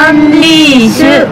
unleash。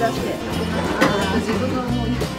だって自分が思うやつ。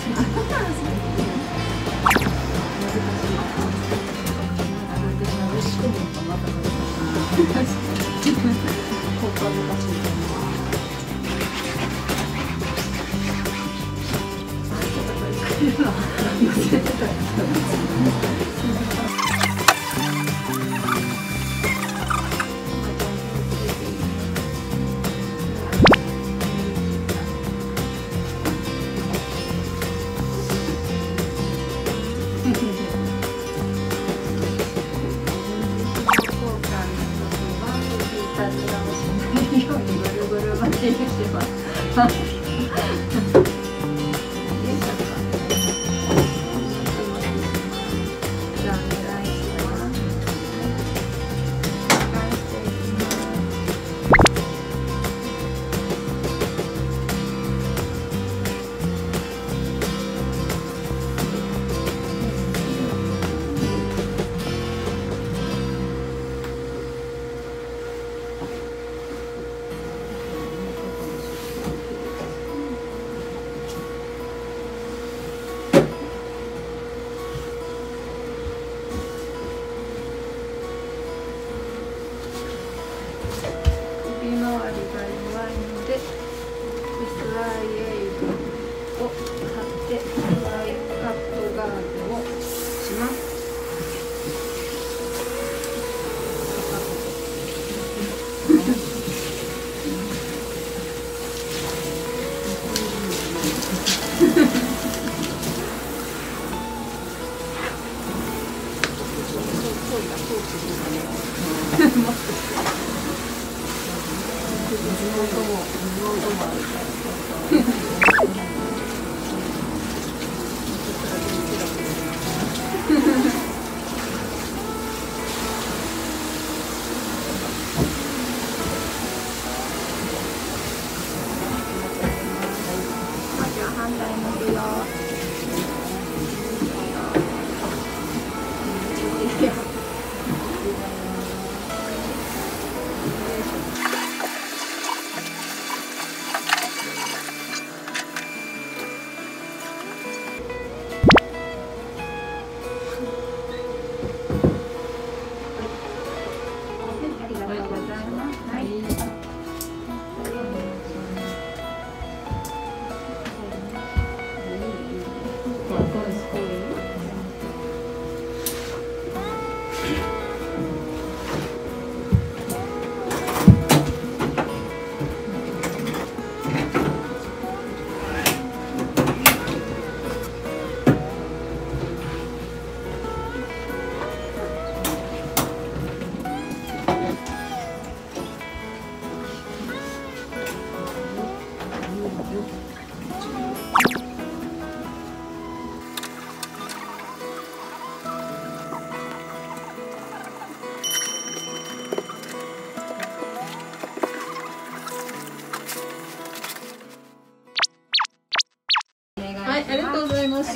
りがとうご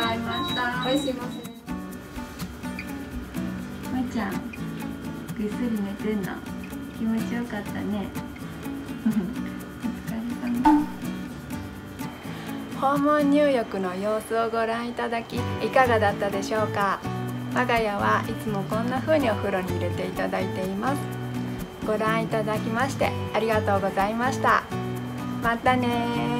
ざいました。おやすみなさい。まいちゃん、ぐっすり寝てんの。気持ちよかったね。お疲れ様。訪問入浴の様子をご覧いただき、いかがだったでしょうか。我が家はいつもこんな風にお風呂に入れていただいています。ご覧いただきましてありがとうございました。またね。